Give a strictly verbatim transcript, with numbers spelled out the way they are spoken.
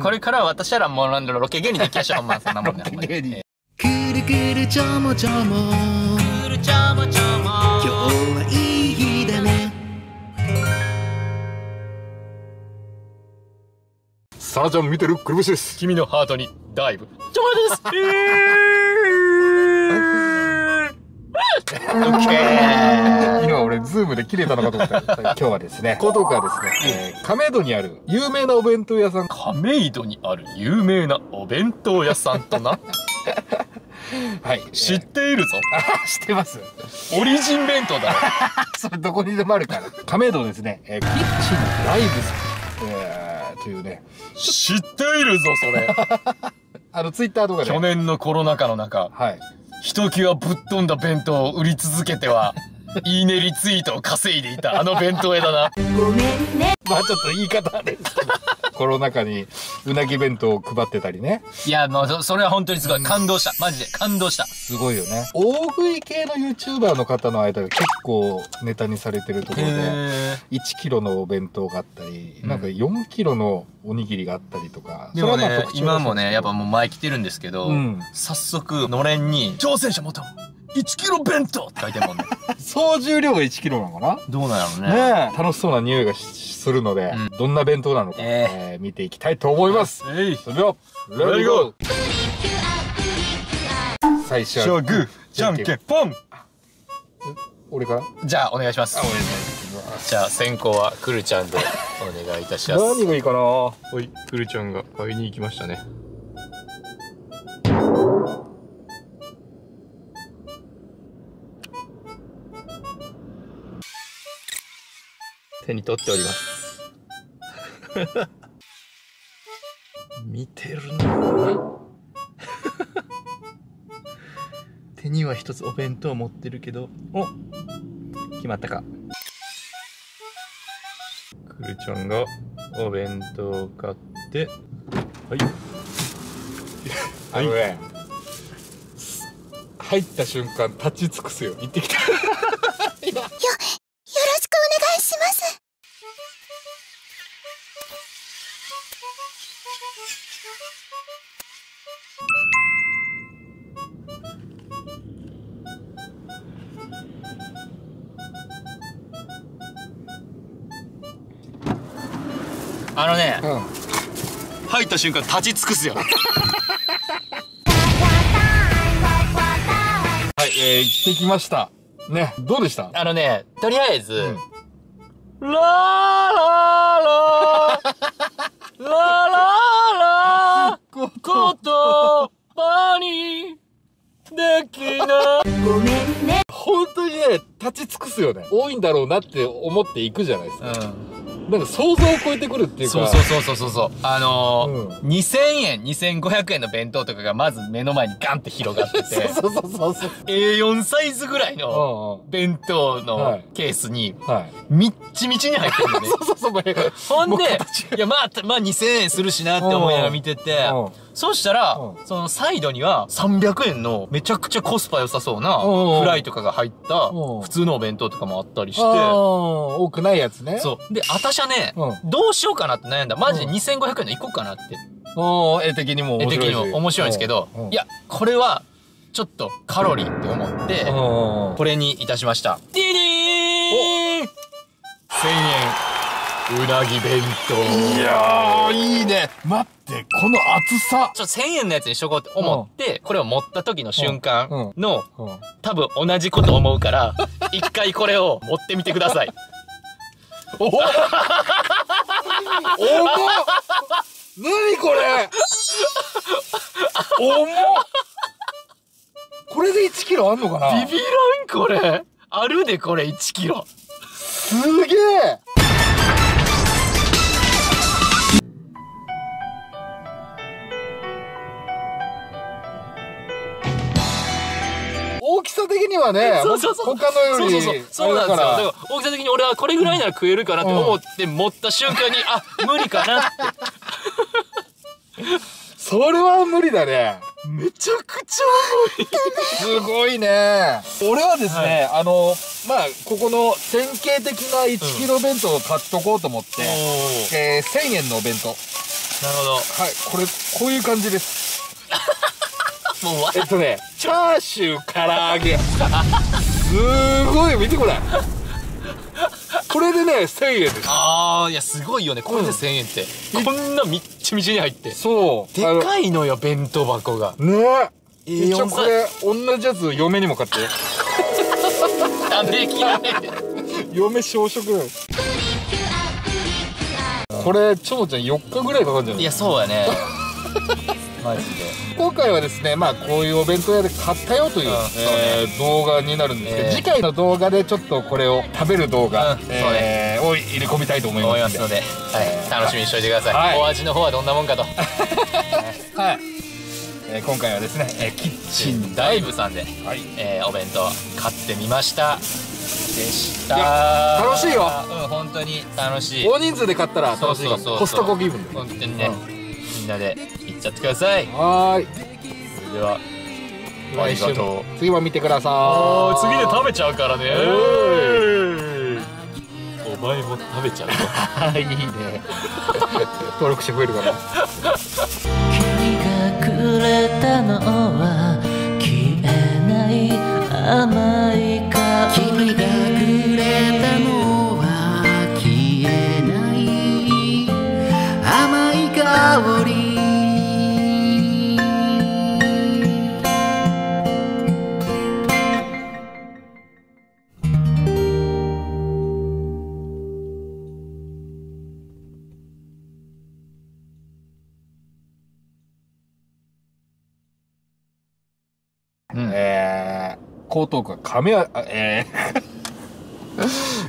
これから私らもうなんだろう、ロケ芸人でいきましょう。まあそんなもんね。ロケ芸人。くるくるちょもちょも。くるちょもちょも。今日はいい日だね。さらちゃん見てるくるぶしです。君のハートにダイブ。ちょもです。今俺ズームで切れたのかと思った。今日はですね、江東区はですね、亀戸にある有名なお弁当屋さん、亀戸にある有名なお弁当屋さんとな。はい、知っているぞ。あ、知ってます。オリジン弁当だ。それどこにでもあるから。亀戸ですね、キッチンライブさんというね。知っているぞそれ。あのツイッターとかで去年のコロナ禍の中、はい、ひときわぶっ飛んだ弁当を売り続けては、いいねリツイートを稼いでいた、あの弁当屋だな。ごめんね。まあちょっと言い方ですけど。コロナ禍にうなぎ弁当を配ってたりね。いや、もう、それは本当にすごい。感動した。マジで。感動した。すごいよね。大食い系の YouTuber の方の間で結構ネタにされてるところで、いちキロのお弁当があったり、なんかよんキロのおにぎりがあったりとか。でもね、今もね、やっぱもう前来てるんですけど、うん、早速、のれんに、挑戦者元いちキロ弁当って書いてるもんね。総重量がいちキロなのかな。どうなのね。ね、楽しそうな匂いがするので、うん、どんな弁当なのか、えーえー、見ていきたいと思います。えー、それでは、レッツゴー。最初はグー、じゃんけんポン。俺から？じゃあお願いします。あ、お願いします。じゃあ先行はくるちゃんでお願いいたします。何がいいかな。おい、くるちゃんが買いに行きましたね。手に取っております。見てるな。手には一つお弁当を持ってるけど、お、決まったか。くるちゃんがお弁当を買って、はい。あのね、入った瞬間立ち尽くすよ。行ってきた。あのね、うん、入った瞬間立ち尽くすよ。はい、えー、行ってきました。ね、どうでした？あのね、とりあえず、うん、ラーラーラーラーラー言葉にできない。ごめんね。本当にね、立ち尽くすよね。多いんだろうなって思っていくじゃないですか。うん、なんか想像を超えてくるっていうか。そうそうそうそうそう。あのー、うん、にせんえん、にせんごひゃくえんの弁当とかがまず目の前にガンって広がってて。そうそうそうそう。エーよん サイズぐらいの弁当のケースに、みっちみちに入ってるんだね。そうそうそう。ほんで、いや、まあ、まあにせんえんするしなって思いながら見てて、そうしたら、そのサイドにはさんびゃくえんのめちゃくちゃコスパ良さそうなフライとかが入った普通のお弁当とかもあったりして。多くないやつね。そう。で、私はね、どうしようかなって悩んだ。マジでにせんごひゃくえんのいこうかなって。おー、絵的にも面白い。絵的にも面白いんですけど、いや、これはちょっとカロリーって思って、これにいたしました。ディディーン !せんえん、うなぎ弁当。いやー、いいね。待って。この厚さちょっとせんえんのやつにしとこうって思って、これを持った時の瞬間の、多分同じこと思うから、一回これを持ってみてください。おお何これ重っ。これでいちキロあんのかな。ビビらん。これあるで。これいちキロすげえ。大きさ的にはね、他のより。そうそうそう。そうなんですよ。だから大きさ的に俺はこれぐらいなら食えるかなって思って持った瞬間に、うん、あ、無理かなって。それは無理だね。めちゃくちゃ重い。すごいね。俺はですね、はい、あの、まあ、ここの典型的ないちキロ弁当を買っとこうと思って、うん、えー、せんえんのお弁当。なるほど。はい、これこういう感じです。もうえっとね、チャーシューから揚げ。すごい見てこれ。これでねせんえんです。ああ、いやすごいよね。これでせんえんって、うん、こんなみっちみちに入って。そう。でかいのよ弁当箱が。ね。一応これ同じやつ嫁にも買って。食べきれない。嫁小食だよ。これちょうちゃんよっかぐらいかかるんじゃない？いやそうやね。マジで。今回はですね、まあこういうお弁当屋で買ったよという動画になるんですけど、次回の動画でちょっとこれを食べる動画を入れ込みたいと思いますので、楽しみにしておいてください。お味の方はどんなもんかと。はい。今回はですね、キッチンダイブさんでお弁当買ってみました。でした。楽しいよ。うん、本当に楽しい。大人数で買ったら楽しい。コストコ気分で。本当にね、みんなで行っちゃってください。はーい。それでは来週も次は見てください。次で食べちゃうからね。お前も食べちゃうよ。はい、いいね。登録してくれるかな。くれたのは消えない甘い香り。君がくれたのは消えない甘い香り。江東区は亀屋、えー